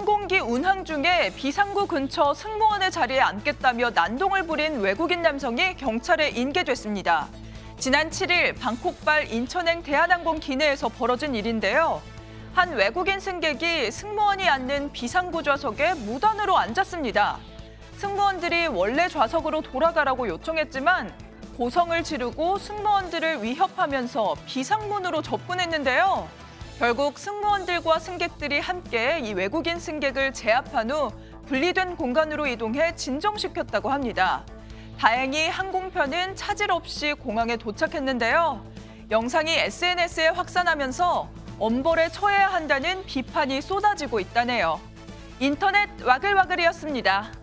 항공기 운항 중에 비상구 근처 승무원의 자리에 앉겠다며 난동을 부린 외국인 남성이 경찰에 인계됐습니다. 지난 7일 방콕발 인천행 대한항공 기내에서 벌어진 일인데요. 한 외국인 승객이 승무원이 앉는 비상구 좌석에 무단으로 앉았습니다. 승무원들이 원래 좌석으로 돌아가라고 요청했지만 고성을 지르고 승무원들을 위협하면서 비상문으로 접근했는데요. 결국 승무원들과 승객들이 함께 이 외국인 승객을 제압한 후 분리된 공간으로 이동해 진정시켰다고 합니다. 다행히 항공편은 차질 없이 공항에 도착했는데요. 영상이 SNS에 확산하면서 엄벌에 처해야 한다는 비판이 쏟아지고 있다네요. 인터넷 와글와글이었습니다.